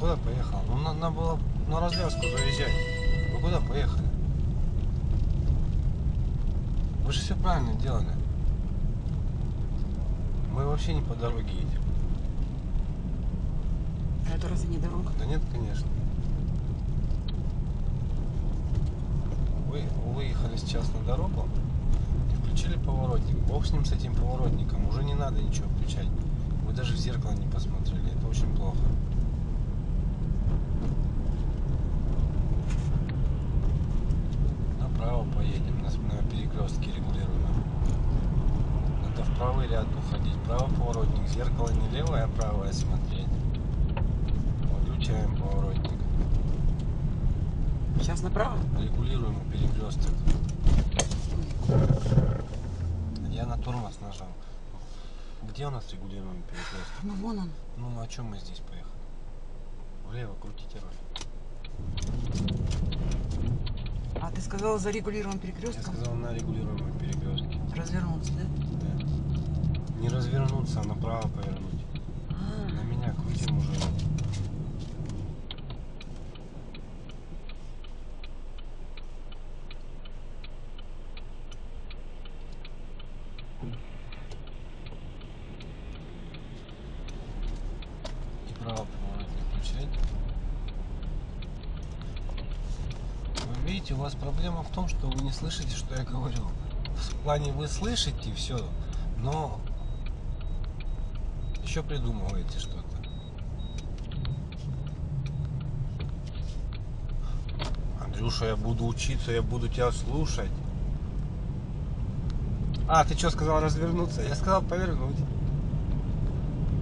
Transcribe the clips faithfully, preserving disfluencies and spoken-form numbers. Куда поехал? Ну, надо было на развязку заезжать. Вы куда поехали? Вы же все правильно делали. Мы вообще не по дороге едем. А это разве не дорога? Да нет, конечно. Вы выехали сейчас на дорогу и включили поворотник. Бог с ним, с этим поворотником. Уже не надо ничего включать. Вы даже в зеркало не посмотрели. Это очень плохо. Направо поедем. На перекрестке регулируемо. Надо в правый ряд уходить. Правый поворотник. Зеркало не левое, а правое смотреть. Включаем поворотник. Сейчас направо? Регулируемый перекресток. Я на тормоз нажал. Где у нас регулируемый перекресток? Ну вон он. Ну, ну о чем мы здесь поехали? Влево крутите руль. А ты сказал за регулируемым перекрестком? Я сказал на регулируемом перекрестке. Развернуться, да? Да. Не развернуться, а направо повернуть. А -а -а. На меня крутим уже. Видите, у вас проблема в том, что вы не слышите, что я говорю. В плане вы слышите все, но еще придумываете что-то. Андрюша, я буду учиться, я буду тебя слушать. А, ты что сказал развернуться? Я сказал повернуть.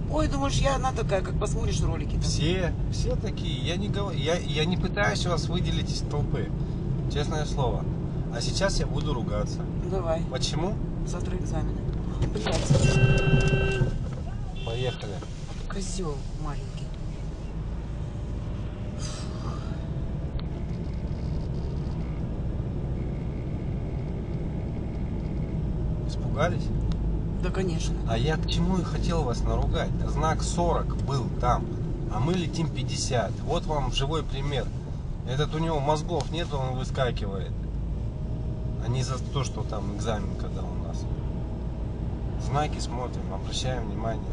Ой, думаешь, я одна такая, как посмотришь ролики? Там. Все, все такие. Я не говорю, я, я не пытаюсь вас выделить из толпы. Честное слово. А сейчас я буду ругаться. Давай. Почему? Завтра экзамены. Блядь. Поехали. Козел маленький. Испугались? Да, конечно. А я к чему и хотел вас наругать. Знак сорок был там, а мы летим пятьдесят. Вот вам живой пример. Этот у него мозгов нет, он выскакивает. А не за то, что там экзамен, когда у нас. Знаки смотрим, обращаем внимание.